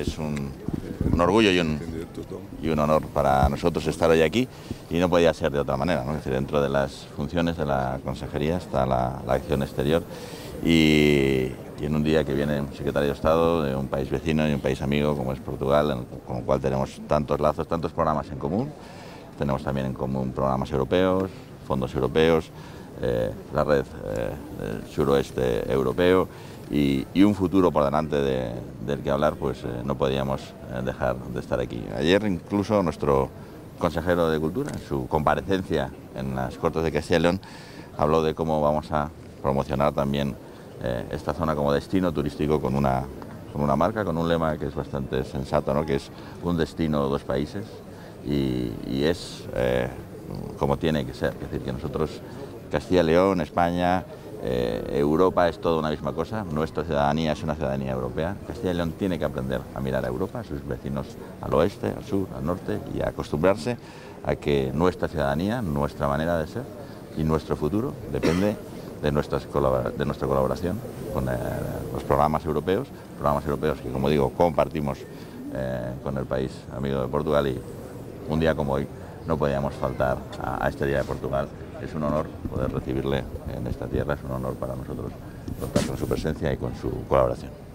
es un orgullo y un honor para nosotros estar hoy aquí, y no podía ser de otra manera, ¿no? Es decir, dentro de las funciones de la Consejería está la acción exterior, y en un día que viene un secretario de Estado de un país vecino y un país amigo como es Portugal, con el cual tenemos tantos lazos, tantos programas en común. Tenemos también en común programas europeos, fondos europeos, la red del suroeste europeo, y un futuro por delante del que hablar, pues no podíamos dejar de estar aquí. Ayer incluso nuestro consejero de Cultura, en su comparecencia en las Cortes de Castilla y León, habló de cómo vamos a promocionar también esta zona como destino turístico con una marca, con un lema que es bastante sensato, ¿no? Que es un destino, dos países, y es como tiene que ser. Es decir, que nosotros, Castilla y León, España, Europa es toda una misma cosa. Nuestra ciudadanía es una ciudadanía europea. Castilla y León tiene que aprender a mirar a Europa, a sus vecinos al oeste, al sur, al norte, y a acostumbrarse a que nuestra ciudadanía, nuestra manera de ser y nuestro futuro depende de nuestra colaboración con los programas europeos que, como digo, compartimos con el país amigo de Portugal, y un día como hoy no podíamos faltar a este Día de Portugal. Es un honor poder recibirle en esta tierra, es un honor para nosotros contar con su presencia y con su colaboración.